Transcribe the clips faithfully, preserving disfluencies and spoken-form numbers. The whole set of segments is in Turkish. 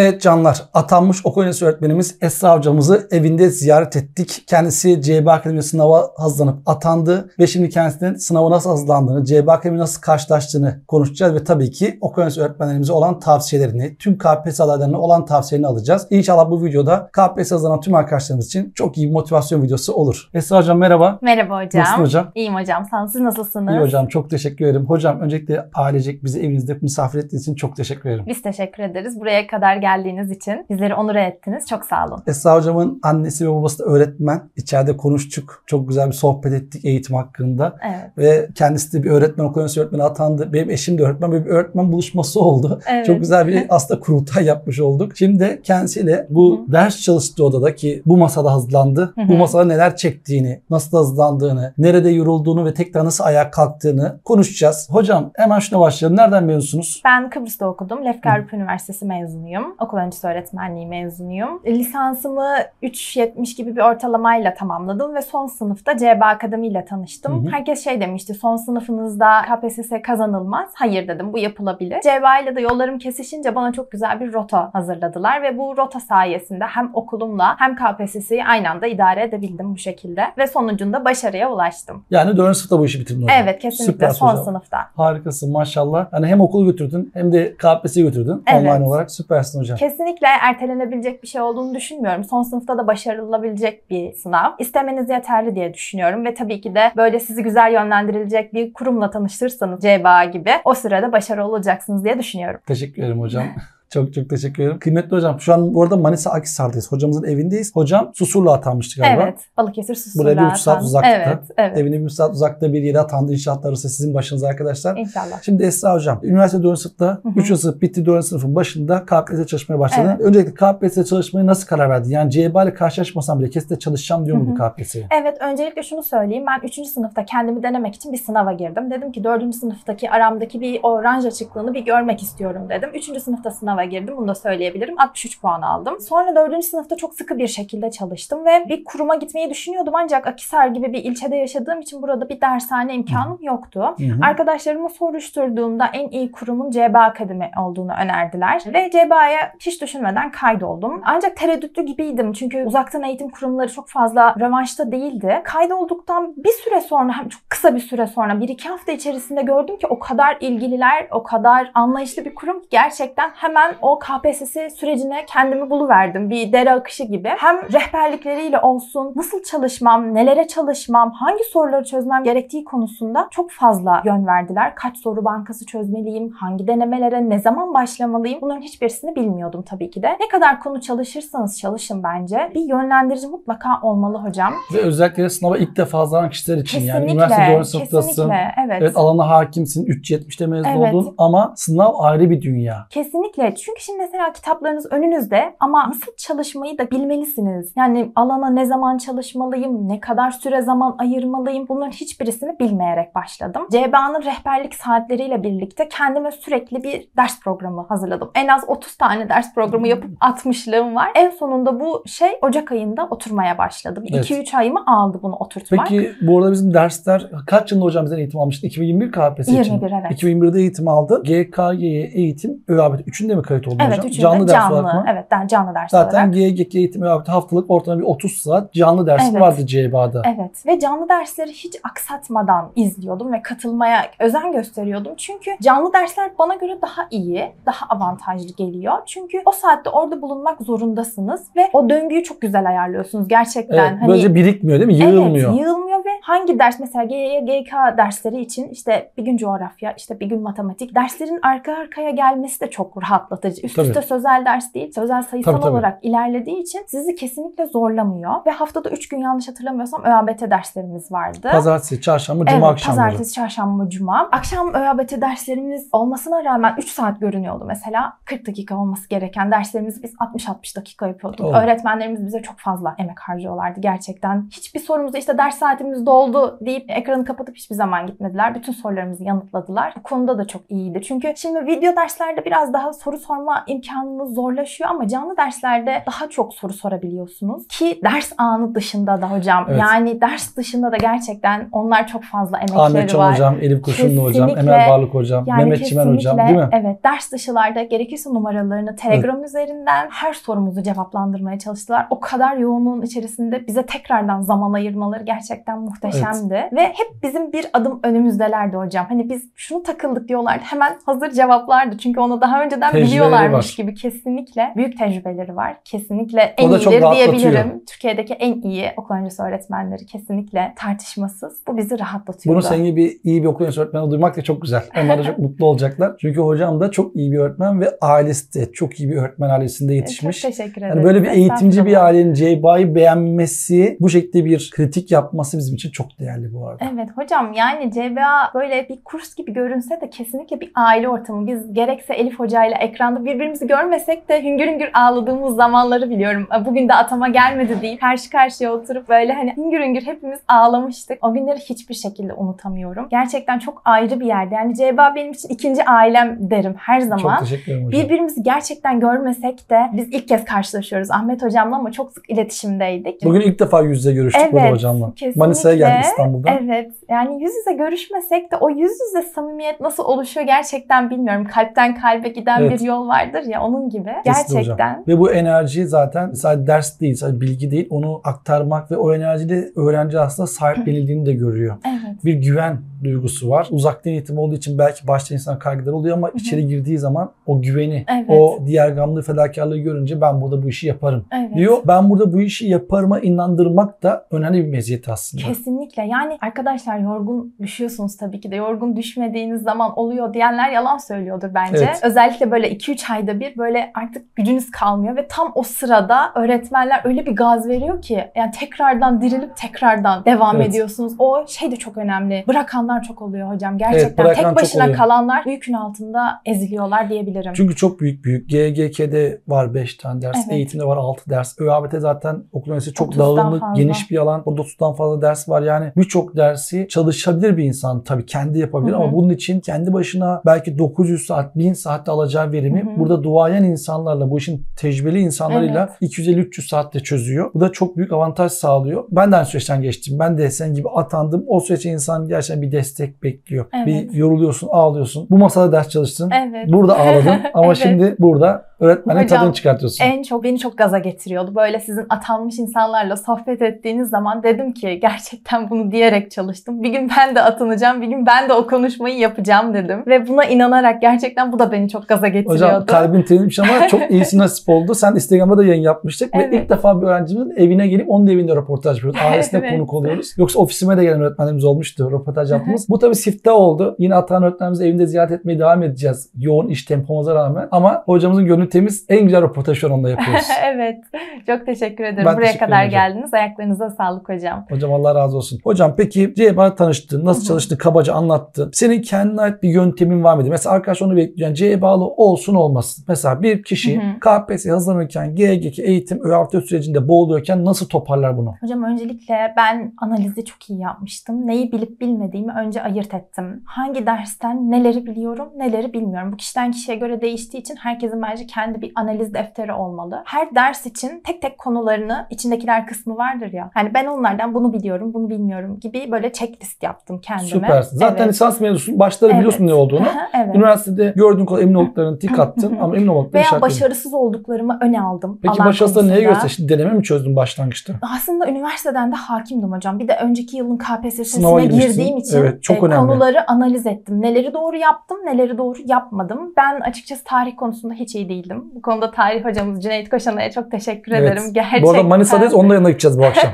Evet canlar, atanmış okul öncesi öğretmenimiz Esra hocamızı evinde ziyaret ettik. Kendisi C B A Akademi sınava hazırlanıp atandı ve şimdi kendisinin sınava nasıl hazırlandığını, C B A Akademi nasıl karşılaştığını konuşacağız ve tabii ki okul öncesi öğretmenlerimize olan tavsiyelerini, tüm K P S S adaylarına olan tavsiyelerini alacağız. İnşallah bu videoda K P S S hazırlanan tüm arkadaşlarımız için çok iyi bir motivasyon videosu olur. Esra hocam merhaba. Merhaba hocam. Nasılsın hocam? İyiyim hocam. Sen siz nasılsınız? İyi hocam. Çok teşekkür ederim. Hocam öncelikle ailecek bizi evinizde misafir ettiğiniz için çok teşekkür ederim. Biz teşekkür ederiz. Buraya kadar geldiğiniz için bizleri onur ettiniz. Çok sağ olun. Esra hocamın annesi ve babası da öğretmen. İçeride konuştuk. Çok güzel bir sohbet ettik eğitim hakkında. Evet. Ve kendisi de bir öğretmen, okul öncesi öğretmeni atandı. Benim eşim de öğretmen. Böyle bir öğretmen buluşması oldu. Evet. Çok güzel bir aslında kurultay yapmış olduk. Şimdi kendisiyle bu Hı. ders çalıştığı odadaki bu masada hazırlandı. Hı-hı. Bu masada neler çektiğini, nasıl hazırlandığını, nerede yorulduğunu ve tekrar nasıl ayağa kalktığını konuşacağız. Hocam hemen şuna başlayalım. Nereden mezunsunuz? Ben Kıbrıs'ta okudum. Lefke Üniversitesi mezunuyum. Okul öncesi öğretmenliği mezunuyum. Lisansımı üç yetmiş gibi bir ortalamayla tamamladım ve son sınıfta C B A Akademi ile tanıştım. Hı hı. Herkes şey demişti, son sınıfınızda K P S S kazanılmaz. Hayır dedim, bu yapılabilir. C B A ile de yollarım kesişince bana çok güzel bir rota hazırladılar ve bu rota sayesinde hem okulumla hem K P S S'yi aynı anda idare edebildim bu şekilde ve sonucunda başarıya ulaştım. Yani dördüncü sınıfta bu işi bitirdin hocam. Evet, kesinlikle. Süper, son hocam. Sınıfta. Harikasın maşallah. Yani hem okulu götürdün hem de K P S S'yi götürdün. Evet. Online olarak süpersin. Hocam. Kesinlikle ertelenebilecek bir şey olduğunu düşünmüyorum. Son sınıfta da başarılabilecek bir sınav. İstemeniz yeterli diye düşünüyorum ve tabii ki de böyle sizi güzel yönlendirilecek bir kurumla tanıştırırsanız C B A gibi o sürede başarılı olacaksınız diye düşünüyorum. Teşekkür ederim hocam. Çok çok teşekkür ederim. Kıymetli hocam şu an bu arada Manisa Akhisar'dayız. Hocamızın evindeyiz. Hocam Susurlu atanmıştı galiba. Evet. Balıkesir Susurlu atandı. Buraya bir üç saat uzakta. Evet, evet. Evine bir üç saat uzakta bir yere atandı. İnşaatlar arası sizin başınıza arkadaşlar. İnşallah. Şimdi Esra hocam üniversite dördüncü sınıfta üçüncü sınıf bitti. dördüncü sınıfın başında K P S S'ye çalışmaya başladı. Evet. Öncelikle K P S S'ye çalışmaya nasıl karar verdin? Yani C B A ile karşılaşmasam bile kesinlikle çalışacağım diyor muydu K P S S'ye? Evet. Öncelikle şunu söyleyeyim. Ben üçüncü sınıfta kendimi denemek için bir sınava girdim. Dedim ki dördüncü sınıftaki aramdaki bir oranj açıklığını bir görmek istiyorum dedim. üçüncü sınıfta sınava girdim. Bunu da söyleyebilirim. altmış üç puan aldım. Sonra dördüncü sınıfta çok sıkı bir şekilde çalıştım ve bir kuruma gitmeyi düşünüyordum ancak Akhisar gibi bir ilçede yaşadığım için burada bir dershane imkanım yoktu. Hı hı. Arkadaşlarıma soruşturduğumda en iyi kurumun C B A Akademi olduğunu önerdiler ve C B A'ya hiç düşünmeden kaydoldum. Ancak tereddütlü gibiydim çünkü uzaktan eğitim kurumları çok fazla revaçta değildi. Kaydolduktan bir süre sonra, hem çok kısa bir süre sonra bir iki hafta içerisinde gördüm ki o kadar ilgililer, o kadar anlayışlı bir kurum ki gerçekten hemen Ben o K P S S sürecine kendimi buluverdim. Bir dere akışı gibi. Hem rehberlikleriyle olsun, nasıl çalışmam, nelere çalışmam, hangi soruları çözmem gerektiği konusunda çok fazla yön verdiler. Kaç soru bankası çözmeliyim, hangi denemelere, ne zaman başlamalıyım? Bunların hiçbirisini bilmiyordum tabii ki de. Ne kadar konu çalışırsanız çalışın bence. Bir yönlendirici mutlaka olmalı hocam. Ve özellikle sınava ilk defa hazırlanan kişiler için. Kesinlikle, yani üniversite dördüncü sınıftasın. Evet. Evet, alana hakimsin. üç yetmişte mezun evet. oldun ama sınav ayrı bir dünya. Kesinlikle. Çünkü şimdi mesela kitaplarınız önünüzde ama nasıl çalışmayı da bilmelisiniz. Yani alana ne zaman çalışmalıyım, ne kadar süre zaman ayırmalıyım, bunların hiçbirisini bilmeyerek başladım. C B A'nın rehberlik saatleriyle birlikte kendime sürekli bir ders programı hazırladım. En az otuz tane ders programı yapıp altmışlığım var. En sonunda bu şey Ocak ayında oturmaya başladım. iki üç evet. ayımı aldı bunu oturtmak. Peki bu arada bizim dersler kaç yılında hocam bizden eğitim almıştı? iki bin yirmi bir K P S S için. yirmi bir evet. iki bin yirmi birde eğitim aldı. G K G'ye eğitim, ÖABT üçünde mi kayıt oldun evet, hocam? Canlı de, ders canlı, olarak mı? Evet, canlı ders Zaten olarak. Zaten G Y G K eğitimi haftalık ortalama bir otuz saat canlı ders evet. vardı C B A'da. Evet. Ve canlı dersleri hiç aksatmadan izliyordum ve katılmaya özen gösteriyordum. Çünkü canlı dersler bana göre daha iyi, daha avantajlı geliyor. Çünkü o saatte orada bulunmak zorundasınız ve o döngüyü çok güzel ayarlıyorsunuz gerçekten. Evet, hani, böylece birikmiyor değil mi? Yığılmıyor. Evet, yığılmıyor ve hangi ders mesela G Y G K dersleri için işte bir gün coğrafya, işte bir gün matematik derslerin arka arkaya gelmesi de çok rahat. Üst tabii. üste sözel ders değil, sözel sayısal tabii, tabii. olarak ilerlediği için sizi kesinlikle zorlamıyor. Ve haftada üç gün yanlış hatırlamıyorsam ÖABT derslerimiz vardı. Pazartesi, çarşamba, cuma evet, akşamları. Pazartesi, çarşamba, cuma. Akşam ÖABT derslerimiz olmasına rağmen üç saat görünüyordu mesela. kırk dakika olması gereken derslerimizi biz altmış altmış dakika yapıyorduk. Doğru. Öğretmenlerimiz bize çok fazla emek harcıyorlardı gerçekten. Hiçbir sorumuzu işte ders saatimiz doldu deyip ekranı kapatıp hiçbir zaman gitmediler. Bütün sorularımızı yanıtladılar. Bu konuda da çok iyiydi. Çünkü şimdi video derslerde biraz daha soru sorma imkanınız zorlaşıyor ama canlı derslerde daha çok soru sorabiliyorsunuz. Ki ders anı dışında da hocam. Evet. Yani ders dışında da gerçekten onlar çok fazla emekleri var. Ahmet Çam hocam, Elif Kurşunlu hocam, Emel Varlık hocam, yani Mehmet Çimen hocam değil mi? Evet. Ders dışılarda gerekirse numaralarını Telegram evet. üzerinden her sorumuzu cevaplandırmaya çalıştılar. O kadar yoğunluğun içerisinde bize tekrardan zaman ayırmaları gerçekten muhteşemdi. Evet. Ve hep bizim bir adım önümüzdelerdi hocam. Hani biz şunu takıldık diyorlardı. Hemen hazır cevaplardı. Çünkü onu daha önceden tecrübeleri biliyorlarmış var. Gibi kesinlikle. Büyük tecrübeleri var. Kesinlikle en iyileri diyebilirim. Türkiye'deki en iyi okul öncesi öğretmenleri kesinlikle tartışmasız. Bu bizi rahatlatıyordu. Bunu senin gibi iyi bir okul öncesi öğretmeni duymak da çok güzel. Onlar da çok mutlu olacaklar. Çünkü hocam da çok iyi bir öğretmen ve ailesi de çok iyi bir öğretmen ailesinde yetişmiş. Çok teşekkür ederim. Yani böyle bir eğitimci bir ailenin Ceyba'yı beğenmesi, bu şekilde bir kritik yapması bizim için çok değerli bu arada. Evet hocam, yani C B A böyle bir kurs gibi görünse de kesinlikle bir aile ortamı. Biz gerekse Elif hocayla ekranda birbirimizi görmesek de hüngür hüngür ağladığımız zamanları biliyorum. Bugün de atama gelmedi deyip karşı karşıya oturup böyle hani hüngür hüngür hepimiz ağlamıştık. O günleri hiçbir şekilde unutamıyorum. Gerçekten çok ayrı bir yerde. Yani C B A benim için ikinci ailem derim her zaman. Çok teşekkür ederim hocam. Birbirimizi gerçekten görmesek de biz ilk kez karşılaşıyoruz Ahmet hocamla ama çok sık iletişimdeydik. Bugün ilk defa yüz yüze görüştük evet, burada hocamla. Manisa'ya geldik İstanbul'dan. Evet. Yani yüz yüze görüşmesek de o yüz yüze samimiyet nasıl oluşuyor gerçekten bilmiyorum. Kalpten kalbe giden evet. bir yol vardır ya, onun gibi. Kesinlikle gerçekten. Hocam. Ve bu enerji zaten sadece ders değil, sadece bilgi değil. Onu aktarmak ve o enerjiyle öğrenci aslında sahiplenildiğini de görüyor. Evet. Bir güven duygusu var. Uzaktan eğitim olduğu için belki başta insan kaygıları oluyor ama Hı-hı. içeri girdiği zaman o güveni, evet. o diğer gamlı fedakarlığı görünce ben burada bu işi yaparım evet. diyor. Ben burada bu işi yaparıma inandırmak da önemli bir meziyet aslında. Kesinlikle. Yani arkadaşlar yorgun düşüyorsunuz tabii ki de. Yorgun düşmediğiniz zaman oluyor diyenler yalan söylüyordur bence. Evet. Özellikle böyle iki üç ayda bir böyle artık gücünüz kalmıyor ve tam o sırada öğretmenler öyle bir gaz veriyor ki yani tekrardan dirilip tekrardan devam evet. ediyorsunuz. O şey de çok önemli. Bırakanlar çok oluyor hocam. Gerçekten evet, tek başına kalanlar yükün altında eziliyorlar diyebilirim. Çünkü çok büyük büyük. G Y G K'de var beş tane ders. Evet. Eğitimde var altı ders. ÖABT zaten okul öncesi çok dağılımlı, geniş bir alan. Orada otuzdan fazla ders var. Yani birçok dersi çalışabilir bir insan tabii. Kendi yapabilir Hı -hı. ama bunun için kendi başına belki dokuz yüz saat, bin saatte alacağı verimi Hı -hı. burada duayen insanlarla, bu işin tecrübeli insanlarıyla evet. iki yüz elli üç yüz saatte çözüyor. Bu da çok büyük avantaj sağlıyor. Ben de aynı süreçten geçtim. Ben de senin gibi atandım. O süreçte insan gerçekten bir destek bekliyor. Evet. Bir yoruluyorsun, ağlıyorsun. Bu masada ders çalıştın. Evet. Burada ağladın ama evet. şimdi burada öğretmenin tadını çıkartıyorsun. En çok beni çok gaza getiriyordu. Böyle sizin atanmış insanlarla sohbet ettiğiniz zaman dedim ki gerçekten bunu diyerek çalıştım. Bir gün ben de atanacağım. Bir gün ben de o konuşmayı yapacağım dedim. Ve buna inanarak gerçekten bu da beni çok gaza getiriyordu. Hocam kalbin terinmiş ama çok iyisi nasip oldu. Sen Instagram'da da yayın yapmıştık evet. ve ilk defa bir öğrencimizin evine gelip onun evinde röportaj yapıyoruz. Ailesine evet. konuk oluyoruz. Yoksa ofisime de gelen öğretmenlerimiz olmuştu. Röportaj yaptığımız. Bu tabii sifte oldu. Yine atan öğretmenimizi evinde ziyaret etmeye devam edeceğiz. Yoğun iş tempomuza römen. Ama hocamızın gönlü temiz, en güzel röportajı onunla yapıyoruz. evet. Çok teşekkür ederim. Ben Buraya teşekkür kadar hocam. Geldiniz. Ayaklarınıza sağlık hocam. Hocam Allah razı olsun. Hocam peki C B A'ya tanıştın. Nasıl çalıştığını kabaca anlattın. Senin kendine ait bir yöntemin var mıydı? Mesela arkadaş onu bekliyor. Yani C B A'lı olsun olmasın. Mesela bir kişi K P S S hazırlanırken, G Y G K eğitim, ÖABT sürecinde boğuluyorken nasıl toparlar bunu? Hocam öncelikle ben analizi çok iyi yapmıştım. Neyi bilip bilmediğimi önce ayırt ettim. Hangi dersten neleri biliyorum, neleri bilmiyorum. Bu kişiden kişiye göre değiştiği için herkesin bence kendi bir analiz defteri olmalı. Her ders için tek tek konularını, içindekiler kısmı vardır ya. Hani ben onlardan bunu biliyorum, bunu bilmiyorum gibi böyle checklist yaptım kendime. Süpersin. Zaten evet. lisans mevzusu başları evet. biliyorsun ne olduğunu. evet. Üniversitede gördüğün kadar emin olduklarını tik attın ama emin olmaklarını şart. Veya başarısız olduklarımı öne aldım. Peki başarısızları neye göre seçtin? Deneme mi çözdün başlangıçta? Aslında üniversiteden de hakimdim hocam. Bir de önceki yılın K P S S'sine girdiğim için evet, çok önemli. Konuları analiz ettim. Neleri doğru yaptım, neleri doğru yapmadım. Ben açıkçası tarih konusunda hiç iyi değilim. Bu konuda tarih hocamız Cüneyt Koşanay'a çok teşekkür evet. ederim. Gerçekten. Bu arada Manisa'dayız, onun yanına gideceğiz bu akşam.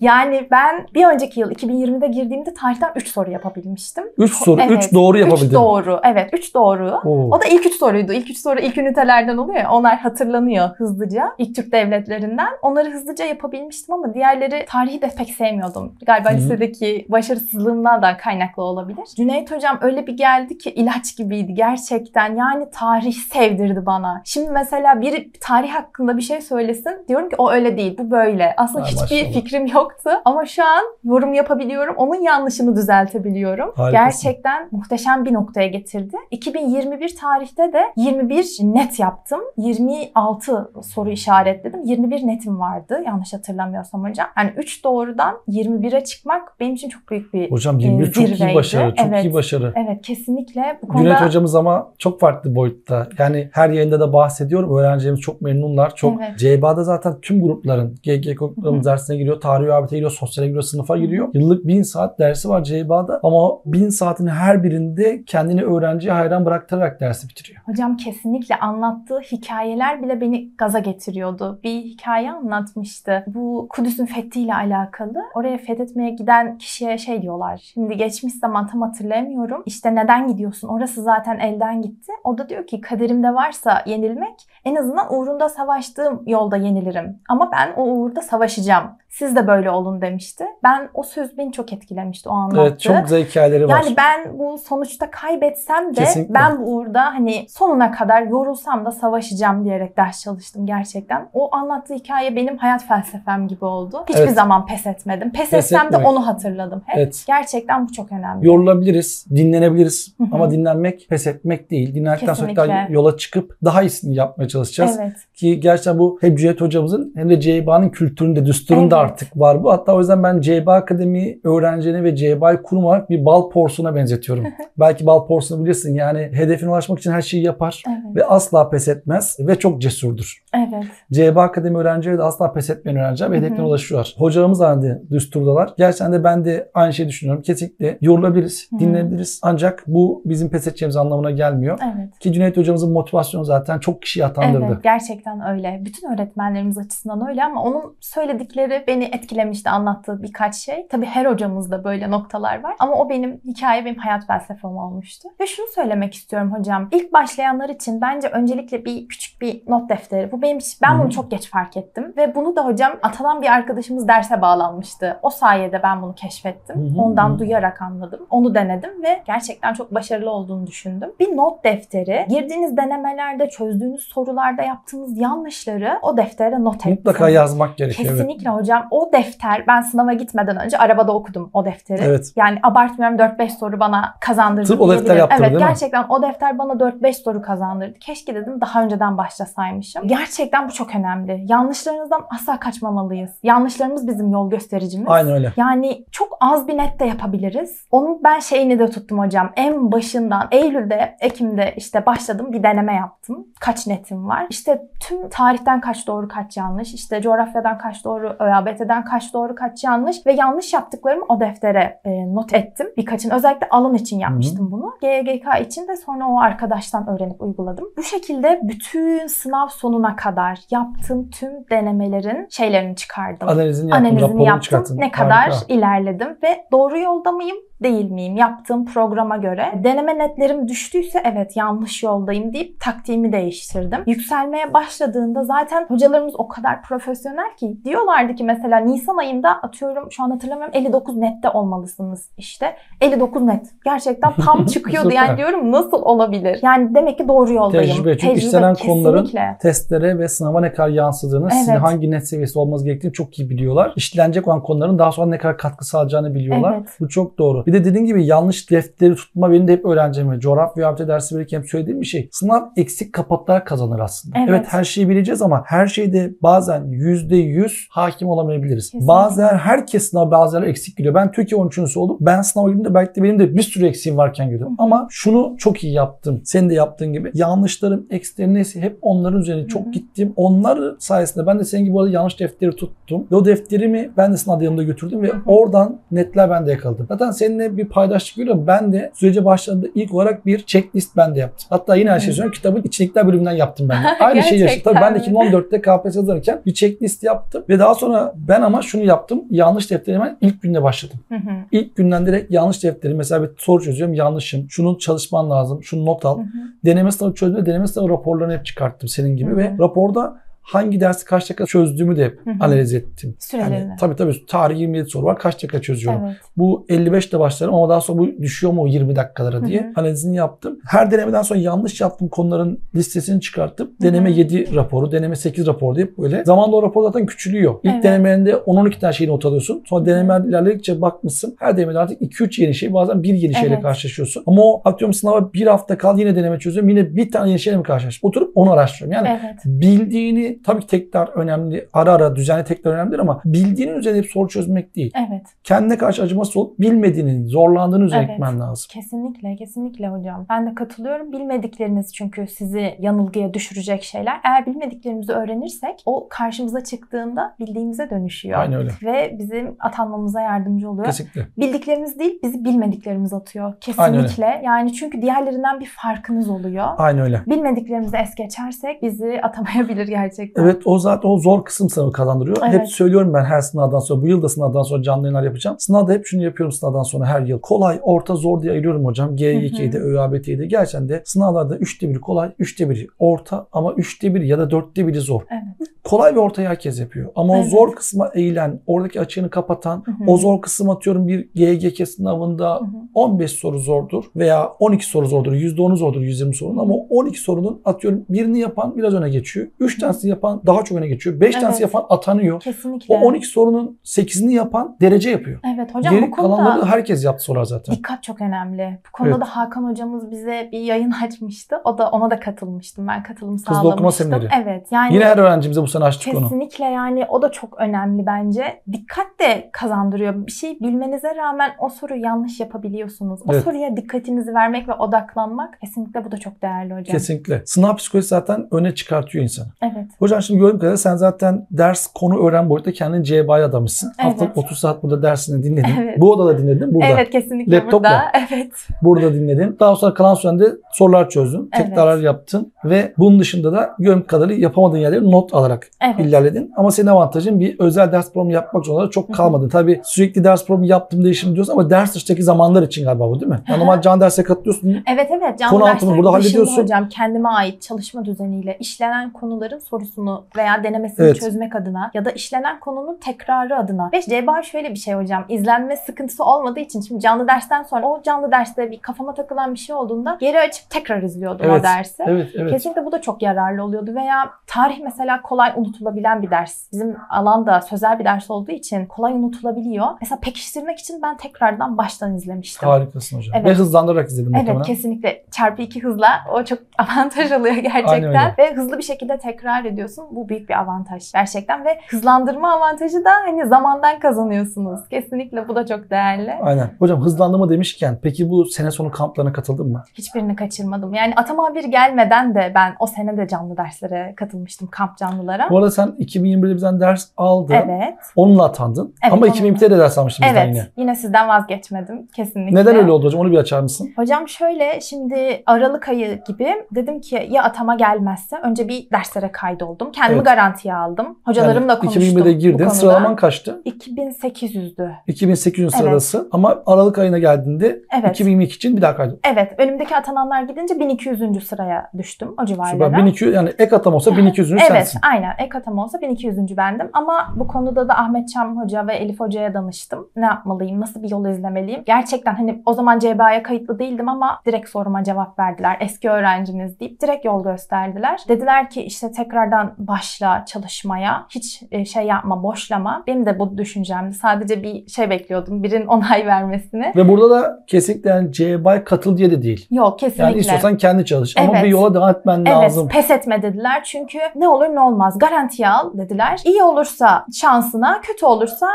Yani ben bir önceki yıl iki bin yirmide girdiğimde tarihten üç soru yapabilmiştim. üç soru, üç evet, doğru yapabildim. üç doğru, evet üç doğru. Oo. O da ilk üç soruydu. İlk üç soru ilk ünitelerden oluyor ya, onlar hatırlanıyor hızlıca. İlk Türk devletlerinden. Onları hızlıca yapabilmiştim ama diğerleri tarihi de pek sevmiyordum. Galiba Hı -hı. lisedeki başarısızlığımdan da kaynaklı olabilir. Cüneyt hocam öyle bir geldi ki ilaç gibiydi gerçekten. Yani tarih sevdirdi bana. Şimdi mesela biri tarih hakkında bir şey söylesin. Diyorum ki o öyle değil, bu böyle. Aslında Ay, hiçbir maşallah. Fikrim yok. yoktu. Ama şu an yorum yapabiliyorum. Onun yanlışını düzeltebiliyorum. Harikasın. Gerçekten muhteşem bir noktaya getirdi. iki bin yirmi bir tarihte de yirmi bir net yaptım. yirmi altı soru işaretledim. yirmi bir netim vardı. Yanlış hatırlamıyorsam hocam. Yani üç doğrudan yirmi bire çıkmak benim için çok büyük bir hocam yirmi bir e, çok iyi başarı. Çok evet, iyi başarı. Evet kesinlikle. Bu konuda... Cüneyt hocamız ama çok farklı boyutta. Yani her yayında da bahsediyorum. Öğrencilerimiz çok memnunlar. Çok evet. C B A'da zaten tüm grupların G Y G K gruplarımız dersine giriyor. Tarih ÖABT'ye giriyor. Sosyale giriyor. Sınıfa giriyor. Yıllık bin saat dersi var C B A'da. Ama bin saatin her birinde kendini öğrenciye hayran bıraktırarak dersi bitiriyor. Hocam kesinlikle anlattığı hikayeler bile beni gaza getiriyordu. Bir hikaye anlatmıştı. Bu Kudüs'ün fethiyle alakalı. Oraya fethetmeye giden kişiye şey diyorlar. Şimdi geçmiş zaman tam hatırlamıyorum. İşte neden gidiyorsun? Orası zaten elden gitti. O da diyor ki kaderimde varsa yenilmek en azından uğrunda savaştığım yolda yenilirim. Ama ben o uğurda savaşacağım. Siz de böyle olun demişti. Ben o söz beni çok etkilemişti o anlattı. Evet çok güzel hikayeleri var. Yani ben bu sonuçta kaybetsem de kesinlikle. Ben bu uğurda hani sonuna kadar yorulsam da savaşacağım diyerek ders çalıştım gerçekten. O anlattığı hikaye benim hayat felsefem gibi oldu. Hiçbir evet. zaman pes etmedim. Pes, pes etsem etmek. De onu hatırladım hep. Evet. Gerçekten bu çok önemli. Yorulabiliriz, dinlenebiliriz ama dinlenmek pes etmek değil. Dinlendikten kesinlikle. Sonra yola çıkıp daha iyisini yapmaya çalışacağız. Evet. Ki gerçekten bu hem Cüneyt hocamızın hem de C B A'nın kültüründe, düsturunda evet. artık var bu. Hatta o yüzden ben C B A Akademi öğrencilerine ve C B A'yı kurum olarak bir bal porsuna benzetiyorum. Belki bal porsunu bilirsin. Yani hedefine ulaşmak için her şeyi yapar evet. ve asla pes etmez ve çok cesurdur. Evet. C B A Akademi öğrencileri de asla pes etmeyen öğrenciler ve hedefine ulaşıyorlar. Hocalarımız aynı düsturdalar. Gerçekten de ben de aynı şeyi düşünüyorum. Kesinlikle yorulabiliriz, dinlenebiliriz. Ancak bu bizim pes edeceğimiz anlamına gelmiyor. Evet. Ki Cüneyt hocamızın motivasyonu zaten çok kişiyi atandırdı. Evet, gerçekten öyle. Bütün öğretmenlerimiz açısından öyle ama onun söyledikleri beni etkilemişti, anlattığı birkaç şey. Tabii her hocamızda böyle noktalar var. Ama o benim hikaye, benim hayat felsefem olmuştu. Ve şunu söylemek istiyorum hocam. İlk başlayanlar için bence öncelikle bir küçük bir not defteri. Bu benim, ben bunu çok geç fark ettim. Ve bunu da hocam atanan bir arkadaşımız derse bağlanmıştı. O sayede ben bunu keşfettim. Ondan duyarak anladım. Onu denedim ve gerçekten çok başarılı olduğunu düşündüm. Bir not defteri, girdiğiniz denemelerde, çözdüğünüz sorularda yaptığınız yanlışları o deftere not ettim. Mutlaka yazmak gerekiyor. Kesinlikle evet. hocam. O defter, ben sınava gitmeden önce arabada okudum o defteri. Evet. Yani abartmıyorum dört beş soru bana kazandırdı. Sırf o defter yaptırdı evet, değil mi? Gerçekten o defter bana dört beş soru kazandırdı. Keşke dedim daha önceden başlasaymışım. Gerçekten bu çok önemli. Yanlışlarınızdan asla kaçmamalıyız. Yanlışlarımız bizim yol göstericimiz. Aynen öyle. Yani çok az bir net de yapabiliriz. Onun ben şeyini de tuttum hocam. En başından Eylül'de, Ekim'de işte başladım. Bir deneme yaptım. Kaç netim var? İşte tüm tarihten kaç doğru kaç yanlış. İşte coğrafyadan kaç doğru, ÖABT'den kaç doğru kaç yanlış. Ve yanlış yaptıklarımı o deftere e, not ettim. Birkaçını özellikle alan için yapmıştım Hı-hı. bunu. G Y G K için de sonra o arkadaştan öğrenip uyguladım. Bu şekilde bütün sınav sonuna kadar yaptığım tüm denemelerin şeylerini çıkardım. Analizini yaptım. Analizini yaptım. Ne kadar harika. İlerledim ve doğru yolda mıyım? Değil miyim? Yaptığım programa göre deneme netlerim düştüyse evet yanlış yoldayım deyip taktiğimi değiştirdim. Yükselmeye başladığında zaten hocalarımız o kadar profesyonel ki diyorlardı ki mesela Nisan ayında atıyorum şu an hatırlamıyorum elli dokuz nette olmalısınız işte. elli dokuz net. Gerçekten tam çıkıyordu. Yani diyorum nasıl olabilir? Yani demek ki doğru yoldayım. Tecrübe. Çünkü Tecrübe, istenen konuların testlere ve sınava ne kadar yansıdığını, evet. sizin hangi net seviyesi olmanız gerektiğini çok iyi biliyorlar. İşlenecek olan konuların daha sonra ne kadar katkı sağlayacağını biliyorlar. Evet. Bu çok doğru. Bir de dediğim gibi yanlış defteri tutma benim de hep öğrencime. Coğrafya ve ÖABT dersi verirken söylediğim bir şey. Sınav eksik kapatlar kazanır aslında. Evet. evet her şeyi bileceğiz ama her şeyde bazen yüzde yüz hakim olamayabiliriz. Kesinlikle. Bazılar herkes sınav bazıları eksik giriyor. Ben Türkiye on üçüncüsü oldum. Ben sınava girdiğimde belki de benim de bir sürü eksiğim varken girdim. Ama şunu çok iyi yaptım. Senin de yaptığın gibi. Yanlışlarım, eksiklerim neyse hep onların üzerine çok Hı-hı. gittim. Onlar sayesinde ben de senin gibi orada yanlış defteri tuttum. Ve o defterimi ben de sınav yanımda götürdüm ve Hı-hı. oradan netler ben de yakaladım. Zaten senin bir paydaşlık görüyorum. Ben de sürece başladığımda ilk olarak bir checklist ben de yaptım. Hatta yine her şeyi söylüyorum. Kitabın içerikler bölümünden yaptım ben de. Aynı şeyi yaşadım. Tabii ben de iki bin on dörtte K P S S hazırlarken bir checklist yaptım ve daha sonra ben ama şunu yaptım. Yanlış defteri hemen ilk günde başladım. Hı hı. İlk günden direkt yanlış defteri mesela bir soru çözüyorum. Yanlışım. Şunun çalışman lazım. Şunu not al. Hı hı. Deneme sınavı çözme, deneme sınavı raporlarını hep çıkarttım senin gibi hı hı. ve raporda hangi dersi kaç dakika çözdüğümü de hı hı. analiz ettim. Sürelerini. Yani, tabii tabii. Tarih yirmi yedi soru var. Kaç dakika çözüyorum? Evet. Bu elli beşte başlarım ama daha sonra bu düşüyor mu yirmi dakikalara diye hı hı. analizini yaptım. Her denemeden sonra yanlış yaptığım konuların listesini çıkartıp deneme hı hı. yedi raporu, deneme sekiz raporu diye böyle. Zamanla o rapor zaten küçülüyor. İlk evet. denemelerinde on on iki tane şeyi not alıyorsun. Sonra denemeler ilerledikçe bakmışsın. Her denemede artık iki üç yeni şey, bazen bir yeni şeyle evet. karşılaşıyorsun. Ama o atıyorum sınava bir hafta kal yine deneme çözüyorum. Yine bir tane yeni şeyle mi karşılaşıyorum? Oturup onu araştırıyorum. Yani evet. bildiğini tabii ki tekrar önemli, ara ara düzenli tekrar önemlidir ama bildiğinin üzerine hep soru çözmek değil. Evet. Kendine karşı acıması olup bilmediğini, zorlandığını üzerine evet. gitmen lazım. Kesinlikle, kesinlikle hocam. Ben de katılıyorum. Bilmedikleriniz çünkü sizi yanılgıya düşürecek şeyler. Eğer bilmediklerimizi öğrenirsek o karşımıza çıktığında bildiğimize dönüşüyor. Aynen öyle. Ve bizim atanmamıza yardımcı oluyor. Kesinlikle. Bildiklerimiz değil, bizi bilmediklerimiz atıyor. Kesinlikle. Yani çünkü diğerlerinden bir farkınız oluyor. Aynen öyle. Bilmediklerimizi es geçersek bizi atamayabilir gerçekten. Evet, o zaten o zor kısım sınavı kazandırıyor. Evet. Hep söylüyorum ben her sınavdan sonra, bu yıl da sınavdan sonra canlı yayınlar yapacağım. Sınavda hep şunu yapıyorum sınavdan sonra her yıl. Kolay, orta, zor diye ayırıyorum hocam. G Y G'de, Ö A B T'de de. Gerçekten de sınavlarda üçte biri kolay, üçte biri orta ama üçte biri ya da dörtte biri zor. Evet. Kolay ve ortayı herkes yapıyor. Ama evet. o zor kısma eğilen, oradaki açığını kapatan, hı hı. o zor kısım atıyorum bir G Y G K sınavında hı hı. on beş soru zordur veya on iki soru zordur, yüzde onu zordur, yüz yirmi sorunun ama on iki sorunun atıyorum birini yapan biraz öne geçiyor. üç tanesini yapan daha çok öne geçiyor. beş evet. tanesini yapan atanıyor. Kesinlikle. O on iki sorunun sekizini yapan derece yapıyor. Evet hocam geri bu konuda kalanları herkes yaptı sorular zaten. Dikkat çok önemli. Bu konuda evet. da Hakan hocamız bize bir yayın açmıştı. O da ona da katılmıştım. Ben katılım sağlamıştım. Hızlı okuma semineri. Evet. Yani yine her öğrencimize bu sene açtık onu. Kesinlikle yani o da çok önemli bence. Dikkat de kazandırıyor. Bir şey bilmenize rağmen o soruyu yanlış yapabiliyorsunuz. O evet. soruya dikkatinizi vermek ve odaklanmak kesinlikle bu da çok değerli hocam. Kesinlikle. Sınav psikolojisi zaten öne çıkartıyor insanı. Evet. Hocam şimdi gördüğüm kadarıyla sen zaten ders konu öğren boyutta kendini C B A'ya adamışsın. Evet. Haftalık otuz saat burada dersini dinledin. Evet. Bu odada dinledin. Burada. Evet kesinlikle laptopla. Burada. Evet. Burada dinledin. Daha sonra kalan sürende sorular çözdün. Evet. Tekrarlar yaptın ve bunun dışında da gördüğüm kadarıyla yapamadığın yerleri not alarak evet. ilerledin. Ama senin avantajın bir özel ders programı yapmak zorunda çok kalmadın. Tabii sürekli ders programı yaptım değişim diyorsun ama ders dışındaki zamanlar için galiba bu değil mi? Yani normal can derse katılıyorsun. Evet evet. Can dersleri burada hallediyorsun. Hocam kendime ait çalışma düzeniyle işlenen konuların sorusunu veya denemesini evet. çözmek adına ya da işlenen konunun tekrarı adına. Ve C B A şöyle bir şey hocam. İzlenme sıkıntısı olmadığı için şimdi canlı dersten sonra o canlı derste bir kafama takılan bir şey olduğunda geri açıp tekrar izliyordum evet. o dersi. Evet, evet. Kesinlikle bu da çok yararlı oluyordu veya tarih mesela kolay unutulabilen bir ders. Bizim alanda sözel bir ders olduğu için kolay unutulabiliyor. Mesela pekiştirmek için ben tekrardan baştan izlemiştim. Harikasın hocam. Evet. Ve hızlandırarak izledim. Evet muhtemelen. Kesinlikle. Çarpı iki hızla o çok avantaj alıyor gerçekten. Ve hızlı bir şekilde tekrar ediyorsun. Bu büyük bir avantaj gerçekten ve hızlandırma avantajı da hani zamandan kazanıyorsunuz. Kesinlikle bu da çok değerli. Aynen. Hocam hızlandırma demişken peki bu sene sonu kamplarına katıldın mı? Hiçbirini kaçırmadım. Yani atama bir gelmeden de ben o sene de canlı derslere katılmıştım. Kamp canlılara. Bu arada sen iki bin yirmi birde bizden ders aldın. Evet. Onunla atandın. Evet, ama iki bin yirmide de ders almıştın evet, bizden yine. Evet. Yine sizden vazgeçmedim. Kesinlikle. Neden öyle oldu hocam? Onu bir açar mısın? Hocam şöyle şimdi Aralık ayı gibi dedim ki ya atama gelmezse önce bir ders kaydoldum. Kendimi evet. garantiye aldım. Hocalarımla yani konuştum. iki bin birde girdin. Sıralaman kaçtı? iki bin sekiz yüzdü. iki bin sekiz yüzün evet. sırası ama Aralık ayına geldiğinde evet. iki bin yirmi iki için bir daha kaydoldum. Evet. Önümdeki atananlar gidince bin iki yüzüncü sıraya düştüm o civarlara. bin iki yüz yani ek atam olsa bin iki yüzüncü evet, sensin. Evet. Aynen. Ek atam olsa bin iki yüzüncü bendim. Ama bu konuda da Ahmet Çam Hoca ve Elif Hoca'ya danıştım. Ne yapmalıyım? Nasıl bir yol izlemeliyim? Gerçekten hani o zaman C B A'ya kayıtlı değildim ama direkt soruma cevap verdiler. Eski öğrenciniz deyip direkt yol gösterdiler. Dediler ki işte tekrardan başla çalışmaya. Hiç şey yapma, boşlama. Benim de bu düşüncemdi. Sadece bir şey bekliyordum. Birinin onay vermesini. Ve burada da kesinlikle yani C B A'ya katıl diye de değil. Yok kesinlikle. Yani istiyorsan kendi çalış. Evet. Ama bir yola devam etmen evet, lazım. Evet. Pes etme dediler. Çünkü ne olur ne olmaz. Garantiye al dediler. İyi olursa şansına, kötü olursa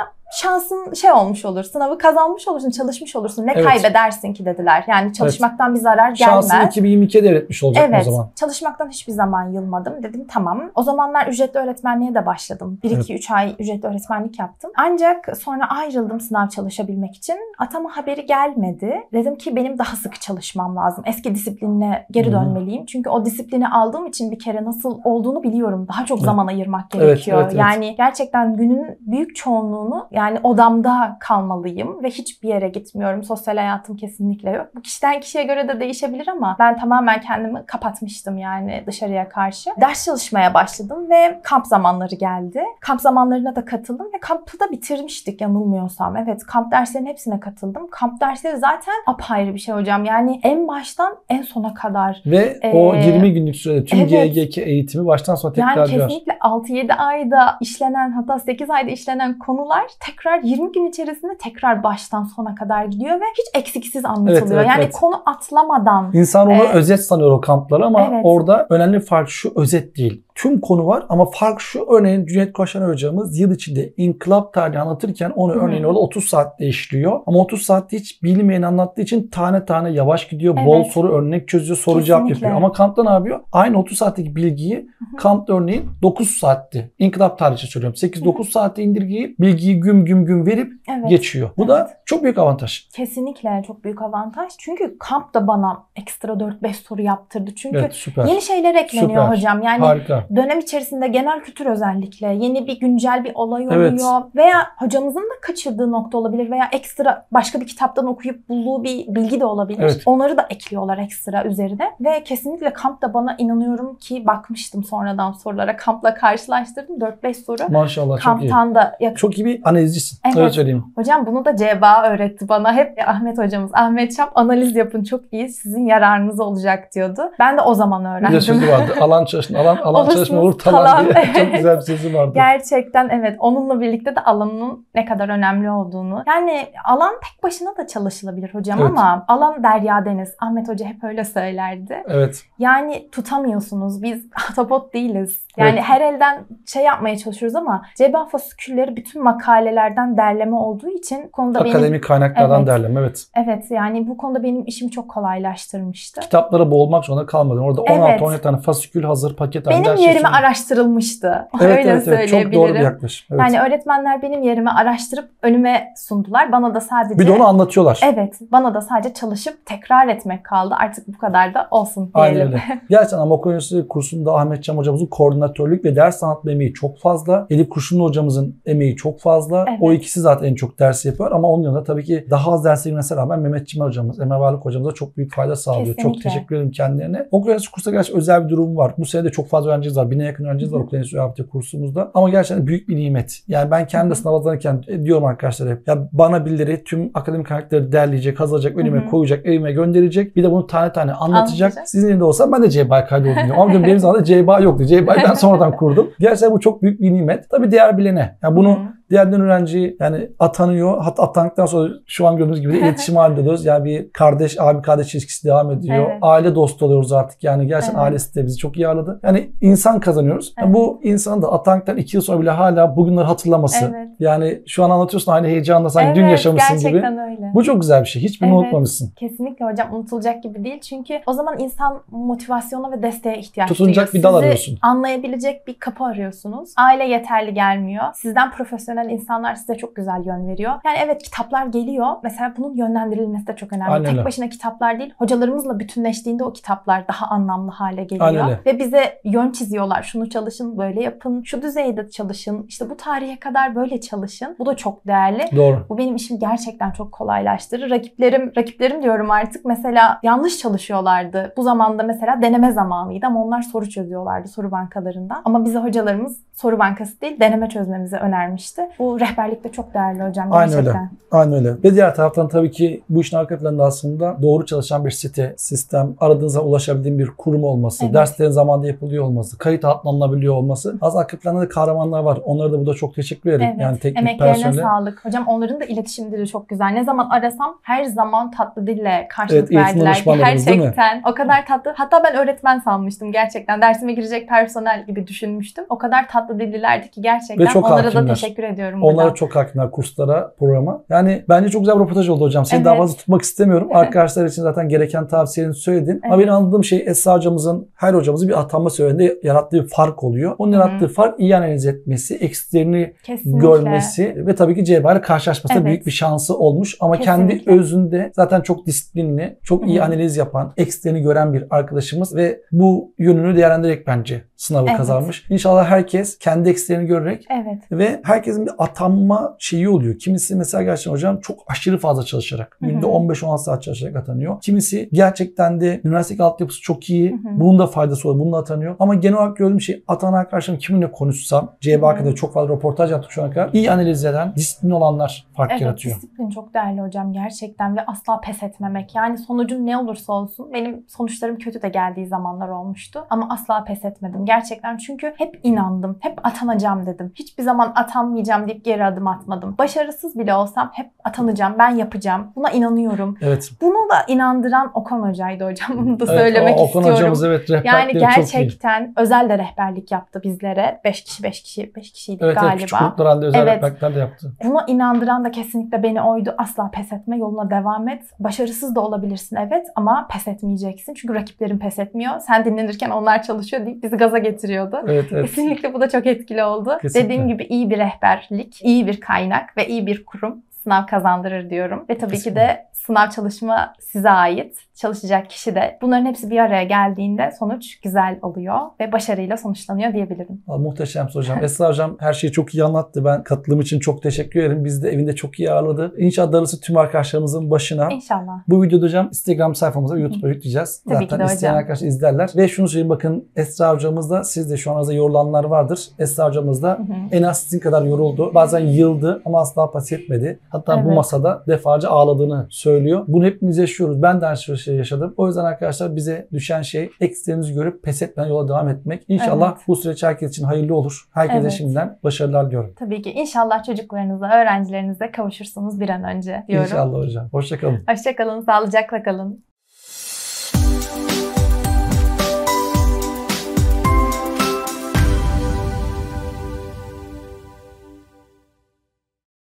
şansın şey olmuş olur, sınavı kazanmış olursun, çalışmış olursun. Ne evet. kaybedersin ki dediler. Yani çalışmaktan evet. bir zarar gelmez. Şansını iki bin yirmi ikiye devretmiş olacak evet. o zaman. Çalışmaktan hiçbir zaman yılmadım. Dedim tamam. O zamanlar ücretli öğretmenliğe de başladım. bir iki üç evet. ay ücretli öğretmenlik yaptım. Ancak sonra ayrıldım sınav çalışabilmek için. Atama haberi gelmedi. Dedim ki benim daha sıkı çalışmam lazım. Eski disiplinine geri dönmeliyim. Hmm. Çünkü o disiplini aldığım için bir kere nasıl olduğunu biliyorum. Daha çok evet. zaman ayırmak gerekiyor. Evet, evet, evet. Yani gerçekten günün büyük çoğunluğunu yani Yani odamda kalmalıyım ve hiçbir yere gitmiyorum. Sosyal hayatım kesinlikle yok. Bu kişiden kişiye göre de değişebilir ama ben tamamen kendimi kapatmıştım yani dışarıya karşı. Ders çalışmaya başladım ve kamp zamanları geldi. Kamp zamanlarına da katıldım ve kampı da bitirmiştik yanılmıyorsam. Evet, kamp derslerinin hepsine katıldım. Kamp dersleri zaten apayrı bir şey hocam. Yani en baştan en sona kadar. Ve ee, o yirmi günlük sürede tüm evet, G Y G eğitimi baştan sona tekrar ediyor. Yani kesinlikle altı yedi ayda işlenen, hatta sekiz ayda işlenen konular tekrar yirmi gün içerisinde tekrar baştan sona kadar gidiyor ve hiç eksiksiz anlatılıyor. Evet, evet, yani evet. Konu atlamadan. İnsan onu e, özet sanıyor o kampları ama evet. Orada önemli fark şu, özet değil. Tüm konu var ama fark şu, örneğin Cüneyt Koşanay hocamız yıl içinde inkılap tarihini anlatırken onu Hı. örneğin orada otuz saatte işliyor. Ama otuz saatte hiç bilmeyen anlattığı için tane tane yavaş gidiyor. Evet. Bol soru örnek çözüyor, soru Kesinlikle. Cevap yapıyor. Ama Kant'ta ne yapıyor? Aynı otuz saatteki bilgiyi Kant örneğin dokuz saatte inkılap tarihçe söylüyorum. sekiz dokuz saatte indirgeyip bilgiyi güm güm güm verip evet. geçiyor. Bu evet. da çok büyük avantaj. Kesinlikle çok büyük avantaj. Çünkü Kant da bana ekstra dört beş soru yaptırdı. Çünkü evet, yeni şeyler ekleniyor süper. hocam. Yani Harika. Dönem içerisinde genel kültür özellikle yeni bir güncel bir olay oluyor. Evet. Veya hocamızın da kaçırdığı nokta olabilir veya ekstra başka bir kitaptan okuyup bulduğu bir bilgi de olabilir. Evet. Onları da ekliyorlar ekstra üzerine. Ve kesinlikle kamp da bana inanıyorum ki bakmıştım sonradan sorulara. Kampla karşılaştırdım. dört beş soru. Maşallah kamptan çok iyi. Da yakın. Çok iyi bir analizcisin. Evet. Öyle söyleyeyim. Hocam bunu da C B A öğretti bana. Hep Ahmet hocamız, Ahmet Çam, analiz yapın çok iyi. Sizin yararınız olacak diyordu. Ben de o zaman öğrendim. Bir de sözü vardı. Alan çalışın. Alan, alan. Çalışma olur talan diye evet. çok güzel bir sözü vardı. Gerçekten evet. Onunla birlikte de alanın ne kadar önemli olduğunu. Yani alan tek başına da çalışılabilir hocam evet. ama alan derya deniz. Ahmet Hoca hep öyle söylerdi. Evet. Yani tutamıyorsunuz. Biz ahtapot değiliz. Yani evet. her elden şey yapmaya çalışıyoruz ama C B A fasikülleri bütün makalelerden derleme olduğu için konuda akademik benim... Akademik kaynaklardan evet. derleme evet. Evet yani bu konuda benim işimi çok kolaylaştırmıştı. Kitaplara boğulmak zorunda kalmadım. Orada on altı on yedi evet. tane fasikül hazır paket halinde. Benim yerime araştırılmıştı. Evet, Öyle evet, evet. Çok doğru bir yaklaşım. Evet. Yani öğretmenler benim yerime araştırıp önüme sundular. Bana da sadece... Bir de onu anlatıyorlar. Evet. Bana da sadece çalışıp tekrar etmek kaldı. Artık bu kadar da olsun diyelim. Aynen öyle. Gerçekten ama okul öncesi kursunda Ahmet Çam hocamızın koordinatörlük ve ders anlatma emeği çok fazla. Elif Kurşunlu hocamızın emeği çok fazla. Evet. O ikisi zaten en çok ders yapıyor ama onun yanında tabii ki daha az derse girmesine rağmen Mehmet Çimen hocamız, Emel Varlık hocamıza çok büyük fayda sağlıyor. Kesinlikle. Çok teşekkür ederim kendilerine. Okul öncesi kursa gerçekten özel bir durum var. Bu sene de çok fazla öğrencimiz var. Bine yakın öğrencimiz var okul öncesi ÖABT kursumuzda. Ama gerçekten büyük bir nimet. Yani ben kendi de sınav hazırlanırken diyorum arkadaşlar hep. Ya bana birileri tüm akademik kaynakları derleyecek, hazırlayacak, önüme Hı-hı. koyacak, evime gönderecek. Bir de bunu tane tane anlatacak. Anlayacak. Sizin elinde olsa ben de C B A kaydoldum diyorum. Ama benim zamanımda C B A yoktu. C B A'yı ben sonradan kurdum. Gerçekten bu çok büyük bir nimet. Tabii diğer bilene. Yani bunu Hı-hı. diğerden öğrenci yani atanıyor. Hatta atandıktan sonra şu an gördüğünüz gibi de iletişim halinde oluyoruz. Yani bir kardeş, abi kardeş ilişkisi devam ediyor. Evet. Aile dostu oluyoruz artık. Yani gerçekten evet. ailesi de bizi çok iyi ağırladı. Yani insan kazanıyoruz. Evet. Yani bu insanın da atandıktan iki yıl sonra bile hala bugünleri hatırlaması. Evet. Yani şu an anlatıyorsun aynı heyecanla sanki evet, dün yaşamışsın gibi. Öyle. Bu çok güzel bir şey. Hiçbirini evet. unutmamışsın. Kesinlikle hocam, unutulacak gibi değil. Çünkü o zaman insan motivasyona ve desteğe ihtiyaç duyuyor. Tutunacak bir dal arıyorsun. Sizi anlayabilecek bir kapı arıyorsunuz. Aile yeterli gelmiyor. Sizden profesyonel insanlar size çok güzel yön veriyor. Yani evet, kitaplar geliyor. Mesela bunun yönlendirilmesi de çok önemli. Aynen. Tek başına kitaplar değil. Hocalarımızla bütünleştiğinde o kitaplar daha anlamlı hale geliyor. Aynen. Ve bize yön çiziyorlar. Şunu çalışın, böyle yapın. Şu düzeyde çalışın. İşte bu tarihe kadar böyle çalışın. Bu da çok değerli. Doğru. Bu benim işim gerçekten çok kolaylaştırır. Rakiplerim, rakiplerim diyorum artık. Mesela yanlış çalışıyorlardı. Bu zamanda mesela deneme zamanıydı ama onlar soru çözüyorlardı soru bankalarından. Ama bize hocalarımız soru bankası değil, deneme çözmemizi önermişti. Bu rehberlikte çok değerli hocam. Aynı gerçekten. Öyle. Aynı öyle. Ve diğer taraftan tabii ki bu işin arka planında aslında doğru çalışan bir site, sistem, aradığınıza ulaşabildiğin bir kurum olması, evet. derslerin zamanında yapılıyor olması, kayıt atlanılabiliyor olması. Az arka planda da kahramanlar var. Onlara da burada çok teşekkür ederim. Evet. Yani teknik emeklerine personeli. Sağlık. Hocam onların da iletişim dili çok güzel. Ne zaman arasam her zaman tatlı dille karşılık evet, verdiler. Gerçekten. O kadar tatlı. Hatta ben öğretmen sanmıştım gerçekten. Dersime girecek personel gibi düşünmüştüm. O kadar tatlı dillilerdi ki gerçekten. Ve çok onlara hakimler. Da teşekkür ederim. Onlara çok hakimler kurslara, programa. Yani bence çok güzel bir röportaj oldu hocam. Seni evet. daha fazla tutmak istemiyorum. Arkadaşlar için zaten gereken tavsiyelerini söyledin. Evet. Ama benim anladığım şey Esra hocamızın, her hocamızın bir atanma sürecinde yarattığı bir fark oluyor. Onun Hı-hı. yarattığı fark iyi analiz etmesi, eksiklerini Kesinlikle. Görmesi ve tabii ki C B A ile karşılaşması evet. büyük bir şansı olmuş. Ama Kesinlikle. Kendi özünde zaten çok disiplinli, çok Hı-hı. iyi analiz yapan, eksiklerini gören bir arkadaşımız ve bu yönünü değerlendirerek bence sınavı evet. kazanmış. İnşallah herkes kendi eksilerini görerek evet. ve herkesin bir atanma şeyi oluyor. Kimisi mesela gerçekten hocam çok aşırı fazla çalışarak, Hı -hı. günde on beş on altı saat çalışarak atanıyor. Kimisi gerçekten de üniversitedeki altyapısı çok iyi. Hı -hı. Bunun da faydası oluyor. Bununla atanıyor. Ama genel olarak gördüğüm şey atanan arkadaşlarım kiminle konuşsam, C B A Akademi'de çok fazla röportaj yaptık şu ana kadar. İyi analiz eden, disiplin olanlar fark evet, yaratıyor. Disiplin çok değerli hocam gerçekten ve asla pes etmemek. Yani sonucum ne olursa olsun, benim sonuçlarım kötü de geldiği zamanlar olmuştu ama asla pes etmedim. Gerçekten çünkü hep inandım. Hep atanacağım dedim. Hiçbir zaman atanmayacağım deyip geri adım atmadım. Başarısız bile olsam hep atanacağım. Ben yapacağım. Buna inanıyorum. Evet. Bunu da inandıran Okan hocaydı hocam. Bunu da evet, söylemek o, Okan istiyorum. Okan hocamız evet yani gerçekten özel de rehberlik yaptı bizlere. beş kişi beş kişi beş kişiydik evet, galiba. Evet küçük gruplar halinde özel evet. rehberlikler de yaptı. Buna inandıran da kesinlikle beni oydu. Asla pes etme. Yoluna devam et. Başarısız da olabilirsin evet ama pes etmeyeceksin. Çünkü rakiplerin pes etmiyor. Sen dinlenirken onlar çalışıyor deyip bizi gaza getiriyordu. Evet, evet. Kesinlikle bu da çok etkili oldu. Kesinlikle. Dediğim gibi iyi bir rehberlik, iyi bir kaynak ve iyi bir kurum sınav kazandırır diyorum. Ve tabii Kesinlikle. ki de sınav çalışma size ait. Çalışacak kişi de. Bunların hepsi bir araya geldiğinde sonuç güzel oluyor ve başarıyla sonuçlanıyor diyebilirim. Aa, muhteşem hocam. Esra hocam her şeyi çok iyi anlattı. Ben katılım için çok teşekkür ederim. Bizi de evinde çok iyi ağırladı. İnşallah darısı tüm arkadaşlarımızın başına. İnşallah. Bu videoda hocam Instagram sayfamıza YouTube'a yükleyeceğiz. Tabii Zaten isteyen hocam. arkadaşlar izlerler. Ve şunu söyleyeyim bakın Esra hocamızda siz de şu an arada yorulanlar vardır. Esra hocamızda Hı -hı. en az sizin kadar yoruldu. Bazen yıldı ama asla pes etmedi. Hatta evet. bu masada defalarca ağladığını söylüyor. Bunu hepimiz yaşıyoruz. Ben de her şey yaşadım. O yüzden arkadaşlar bize düşen şey eksilerimizi görüp pes etmeden yola devam etmek. İnşallah evet. bu süreç herkes için hayırlı olur. Herkese evet. şimdiden başarılar diyorum. Tabii ki. İnşallah çocuklarınızla, öğrencilerinizle kavuşursunuz bir an önce diyorum. İnşallah hocam. Hoşça kalın. Hoşça kalın. Sağlıcakla kalın.